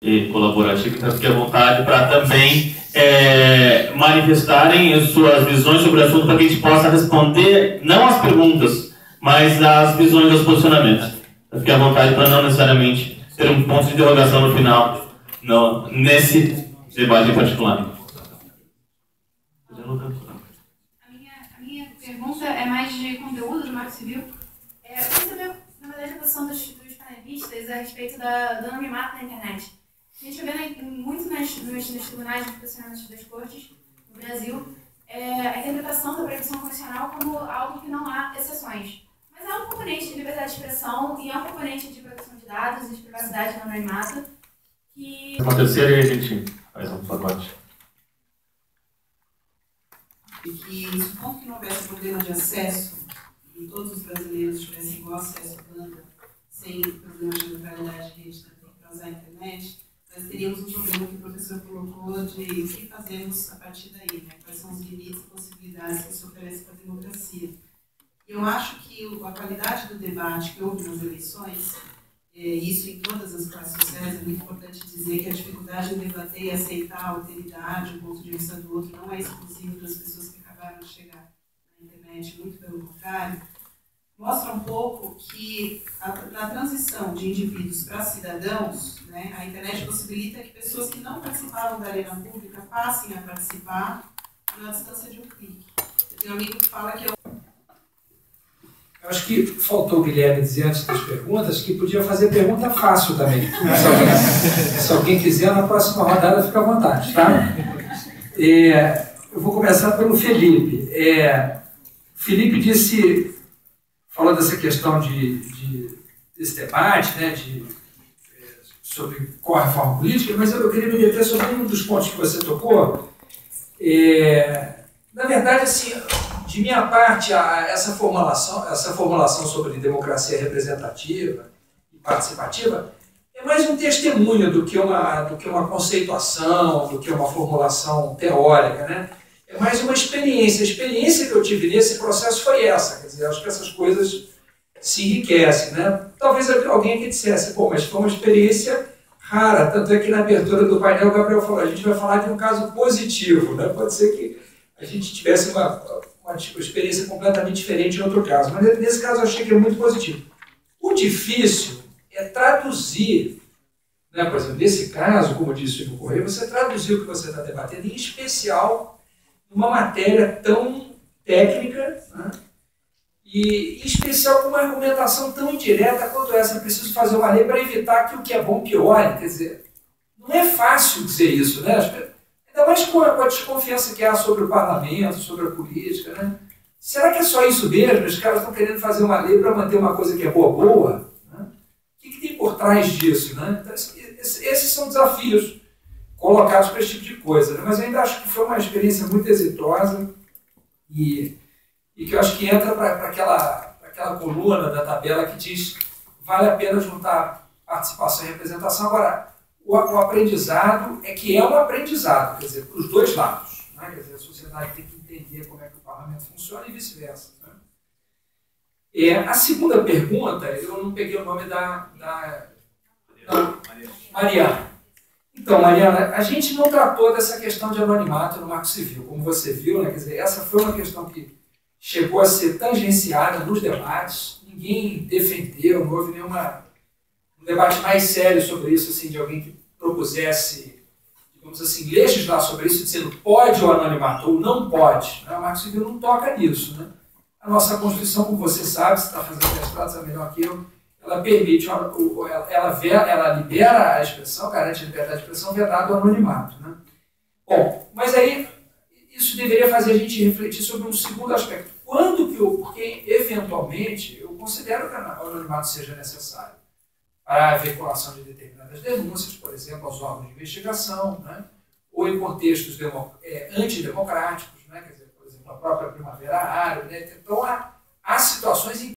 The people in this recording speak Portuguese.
e colaborativos, mas fiquem à vontade para também manifestarem as suas visões sobre o assunto, para que a gente possa responder, não as perguntas, mas as visões dos posicionamentos. Fiquem à vontade para não necessariamente ter um ponto de interrogação no final, não, nesse debate em particular. A minha pergunta é mais de conteúdo do Marco Civil. Eu queria saber, na verdade, a posição dos panelistas a respeito do anonimato na internet. A gente vê muito nos tribunais, nos posicionamentos das cortes no Brasil, a interpretação da proibição constitucional como algo que não há exceções. Mas há um componente de liberdade de expressão e há um componente de proteção de dados e de privacidade no anonimato que... Uma terceira e a gente faz um pacote. E que, enquanto não houvesse problema de acesso e todos os brasileiros tivessem igual acesso à banda, sem problema de neutralidade que a gente tem que usar a internet, nós teríamos um problema que o professor colocou de o que fazemos a partir daí, né? Quais são os limites e possibilidades que isso oferece para a democracia. Eu acho que a qualidade do debate que houve nas eleições, isso em todas as classes sociais, é muito importante dizer que a dificuldade de debater e aceitar a alteridade, o ponto de vista do outro, não é exclusivo das pessoas que acabaram de chegar na internet, muito pelo contrário, mostra um pouco que na transição de indivíduos para cidadãos, né, a internet possibilita que pessoas que não participavam da arena pública passem a participar na distância de um clique. Eu tenho um amigo que fala que eu acho que faltou o Guilherme dizer antes das perguntas que podia fazer pergunta fácil também. Se alguém quiser, na próxima rodada fica à vontade, tá? Eu vou começar pelo Felipe. Felipe disse... Falou dessa questão desse debate, né, sobre qual a reforma política, mas eu queria me deter sobre um dos pontos que você tocou. Na verdade, assim, de minha parte, essa formulação sobre democracia representativa e participativa é mais um testemunho do que uma conceituação, do que uma formulação teórica, né? É mais uma experiência. A experiência que eu tive nesse processo foi essa. Quer dizer, acho que essas coisas se enriquecem, né? Talvez alguém aqui dissesse, pô, mas foi uma experiência rara. Tanto é que na abertura do painel o Gabriel falou, a gente vai falar de um caso positivo, né? Pode ser que a gente tivesse uma experiência completamente diferente em outro caso. Mas nesse caso eu achei que é muito positivo. O difícil é traduzir, né? Por exemplo, nesse caso, como disse o Ivo Corrêa, você traduzir o que você está debatendo, em especial uma matéria tão técnica, né? E em especial com uma argumentação tão indireta quanto essa. Preciso fazer uma lei para evitar que o que é bom piore. Quer dizer, não é fácil dizer isso, né? Ainda mais com a desconfiança que há sobre o parlamento, sobre a política, né? Será que é só isso mesmo? Os caras estão querendo fazer uma lei para manter uma coisa que é boa? Né? O que tem por trás disso, né? Então, esses são desafios colocados para esse tipo de coisa, né? Mas eu ainda acho que foi uma experiência muito exitosa e que eu acho que entra para aquela coluna da tabela que diz vale a pena juntar participação e representação. Agora, o aprendizado é que é um aprendizado, quer dizer, para os dois lados, né? Quer dizer, a sociedade tem que entender como é que o parlamento funciona e vice-versa, né? A segunda pergunta, eu não peguei o nome da Mariana. Então, Mariana, a gente não tratou dessa questão de anonimato no Marco Civil, como você viu, né? Quer dizer, essa foi uma questão que chegou a ser tangenciada nos debates, ninguém defendeu, não houve um debate mais sério sobre isso, assim, de alguém que propusesse, digamos assim, legislar sobre isso, dizendo pode o anonimato ou não pode, né? O Marco Civil não toca nisso, né? A nossa Constituição, como você sabe, se está fazendo mestrado, sabe melhor que eu, ela permite, ela libera a expressão, garante a liberdade de expressão, vedado o anonimato, né? Bom, mas aí isso deveria fazer a gente refletir sobre um segundo aspecto. Porque eventualmente eu considero que o anonimato seja necessário para a veiculação de determinadas denúncias, por exemplo, aos órgãos de investigação, né? Ou em contextos antidemocráticos, né? Quer dizer, por exemplo, a própria Primavera Árabe, né? Então há situações em